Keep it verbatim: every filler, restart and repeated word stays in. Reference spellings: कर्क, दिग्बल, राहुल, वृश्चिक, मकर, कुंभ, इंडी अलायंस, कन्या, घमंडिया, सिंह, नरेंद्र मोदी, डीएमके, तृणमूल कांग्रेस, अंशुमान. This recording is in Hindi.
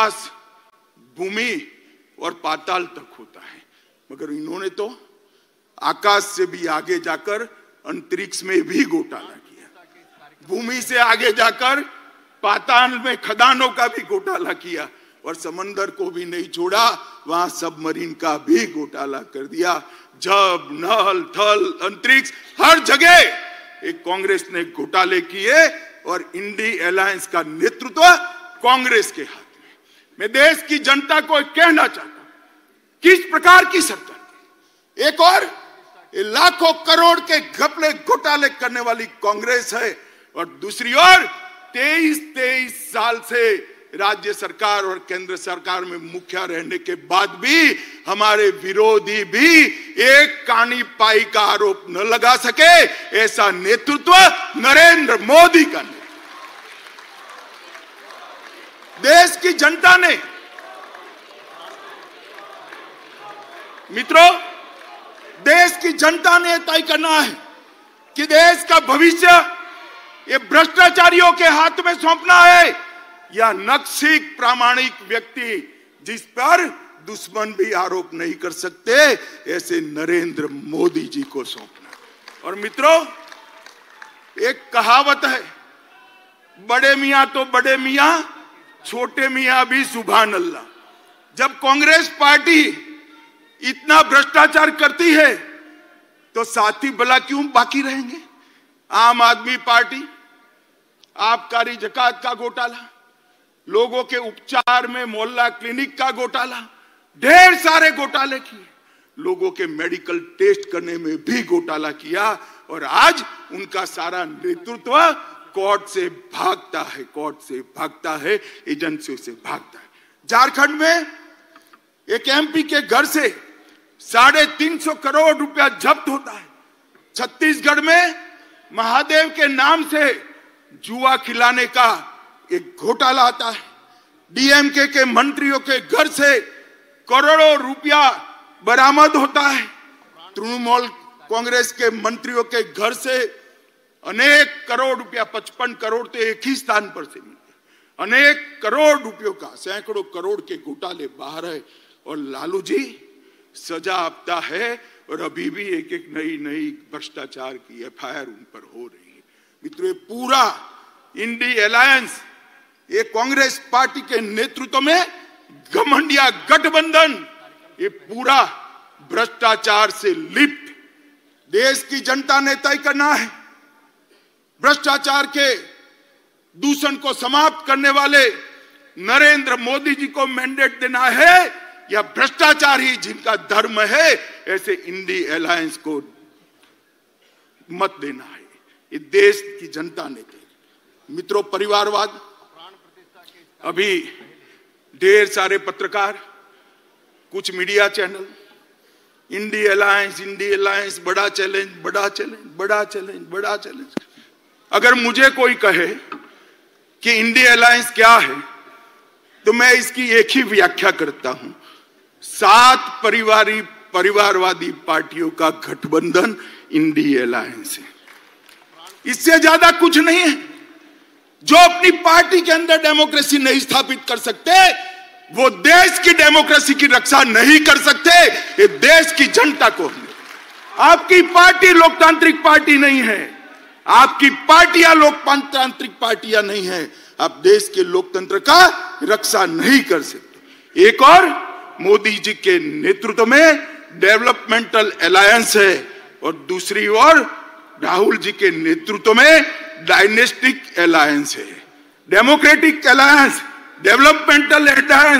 आकाश, भूमि और पाताल तक होता है, मगर इन्होंने तो आकाश से भी आगे जाकर अंतरिक्ष में भी घोटाला किया, भूमि से आगे जाकर पाताल में खदानों का भी घोटाला किया और समंदर को भी नहीं छोड़ा, वहां सबमरीन का भी घोटाला कर दिया। जब नल थल अंतरिक्ष हर जगह एक कांग्रेस ने घोटाले किए और इंडी अलायंस का नेतृत्व कांग्रेस के हाथ में। मैं देश की जनता को कहना चाहता हूं, किस प्रकार की सरकार, एक और लाखों करोड़ के घपले घोटाले करने वाली कांग्रेस है और दूसरी ओर तेईस तेईस साल से राज्य सरकार और केंद्र सरकार में मुखिया रहने के बाद भी हमारे विरोधी भी एक कानी पाई का आरोप न लगा सके, ऐसा नेतृत्व नरेंद्र मोदी का नेतृत्व। देश की जनता ने, मित्रों, देश की जनता ने तय करना है कि देश का भविष्य ये भ्रष्टाचारियों के हाथ में सौंपना है या नक्सिक प्रामाणिक व्यक्ति जिस पर दुश्मन भी आरोप नहीं कर सकते, ऐसे नरेंद्र मोदी जी को सौंपना। और मित्रों, एक कहावत है, बड़े मियां तो बड़े मियां, छोटे मियां भी सुभान अल्लाह। जब कांग्रेस पार्टी इतना भ्रष्टाचार करती है तो साथी भला क्यों बाकी रहेंगे? आम आदमी पार्टी, आबकारी जकात का घोटाला, लोगों के उपचार में मोहल्ला क्लिनिक का घोटाला, ढेर सारे घोटाले किए, लोगों के मेडिकल टेस्ट करने में भी घोटाला किया और आज उनका सारा नेतृत्व कोर्ट से भागता है, कोर्ट से भागता है, एजेंसियों से भागता है। झारखंड में एक एमपी के घर से साढ़े तीन सौ करोड़ रुपया जब्त होता है। छत्तीसगढ़ में महादेव के नाम से जुआ खिलाने का एक घोटाला आता है। डीएमके के मंत्रियों के घर से करोड़ों रुपया बरामद होता है। तृणमूल कांग्रेस के मंत्रियों के घर से अनेक करोड़ रुपया, पचपन करोड़ तो एक ही स्थान पर से मिलता, अनेक करोड़ रुपयों का, सैकड़ों करोड़ के घोटाले बाहर है और लालू जी सजा आपता है और अभी भी एक एक नई नई भ्रष्टाचार की एफ आई आर उन पर हो रही है। मित्रों, पूरा इंडी अलायंस ये कांग्रेस पार्टी के नेतृत्व में घमंडिया गठबंधन, ये पूरा भ्रष्टाचार से लिप्त। देश की जनता ने तय करना है, भ्रष्टाचार के दूषण को समाप्त करने वाले नरेंद्र मोदी जी को मैंडेट देना है या भ्रष्टाचार ही जिनका धर्म है ऐसे इंडी अलायंस को मत देना है, ये देश की जनता ने। मित्रों, परिवारवाद, अभी ढेर सारे पत्रकार, कुछ media channel इंडी अलायंस इंडी अलायंस बड़ा चैलेंज बड़ा चैलेंज बड़ा चैलेंज बड़ा चैलेंज। अगर मुझे कोई कहे कि इंडी अलायंस क्या है तो मैं इसकी एक ही व्याख्या करता हूं, सात परिवारी परिवारवादी पार्टियों का गठबंधन इंडी अलायंस है, इससे ज्यादा कुछ नहीं है। जो अपनी पार्टी के अंदर डेमोक्रेसी नहीं स्थापित कर सकते वो देश की डेमोक्रेसी की रक्षा नहीं कर सकते, ये देश की जनता को। आपकी पार्टी लोकतांत्रिक पार्टी नहीं है, आपकी पार्टियां लोकतांत्रिक पार्टियां नहीं है, आप देश के लोकतंत्र का रक्षा नहीं कर सकते। एक और मोदी जी के नेतृत्व में डेवलपमेंटल अलायंस है और दूसरी ओर राहुल जी के नेतृत्व में डायनेस्टिक अलायंस है। Democratic alliance, developmental alliance.